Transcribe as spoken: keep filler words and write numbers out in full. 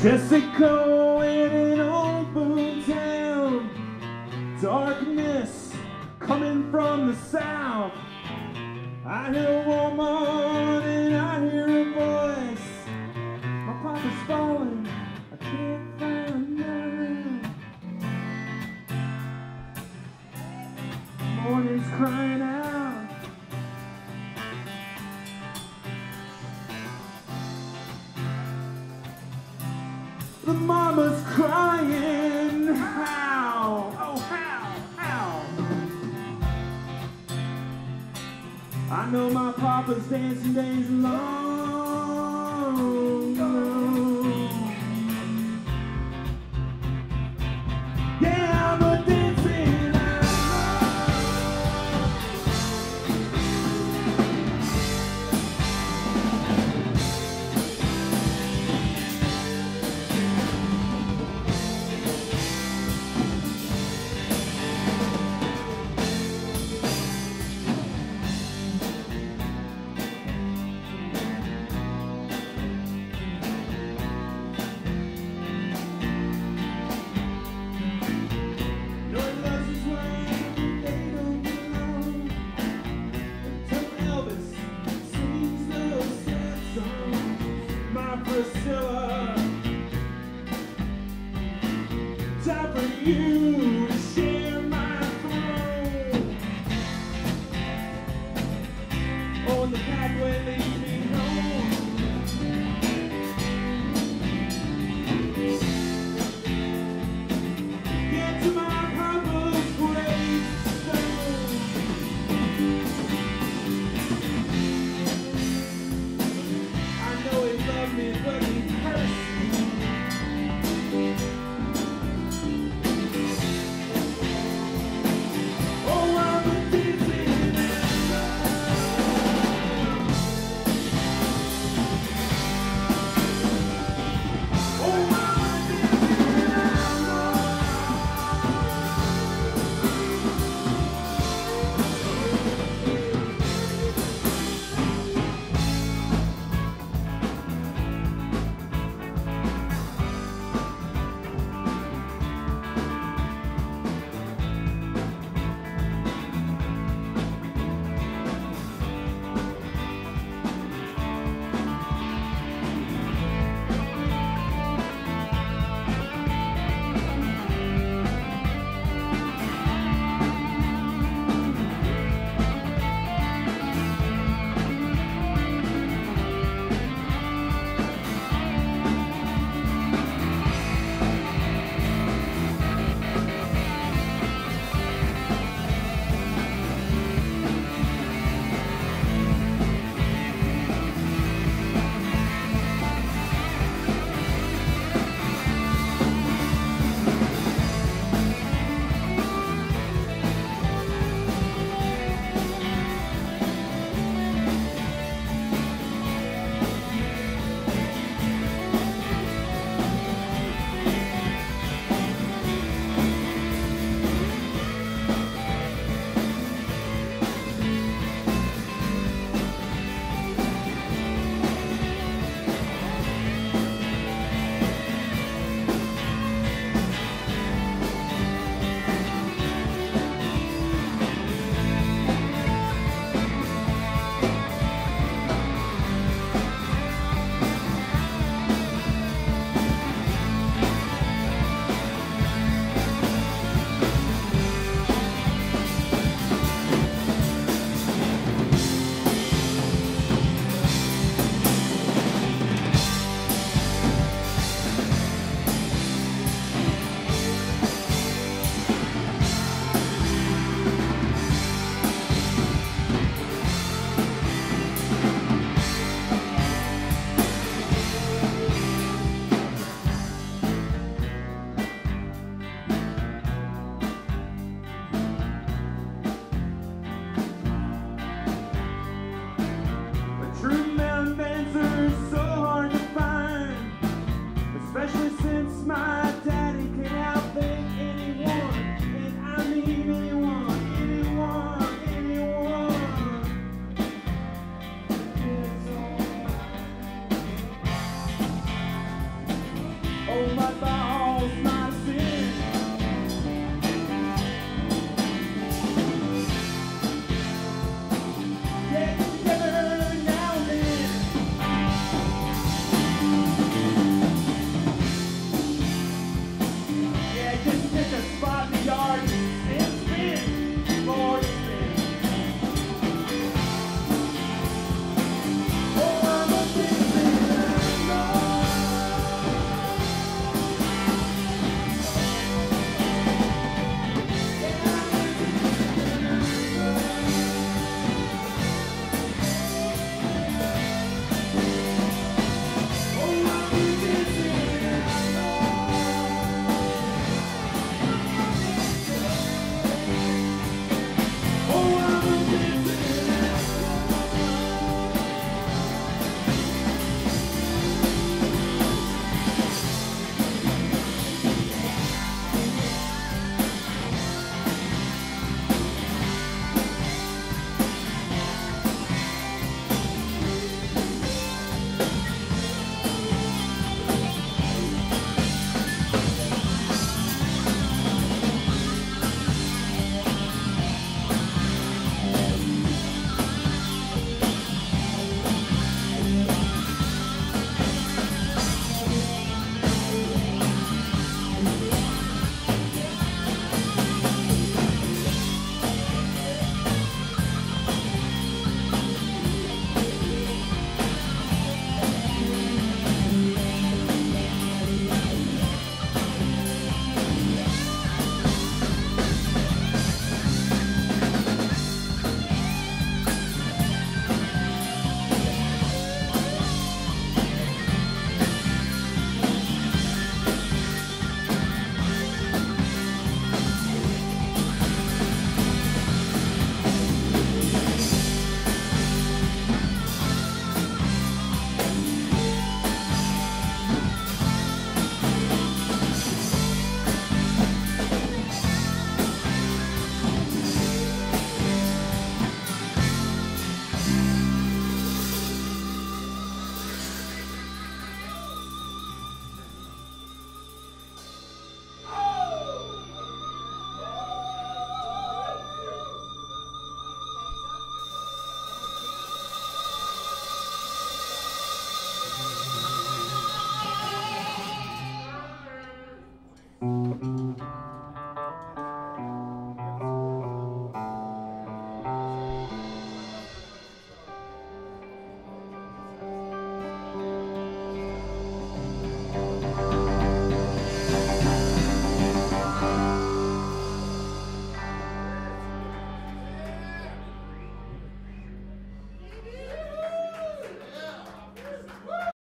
Jesco in an old boom town. Darkness coming from the south. I hear a woman and I hear a voice. My pocket's falling, I can't find none. Morning's crying out. The mama's crying, how? Oh, how, how? I know my papa's dancing days long.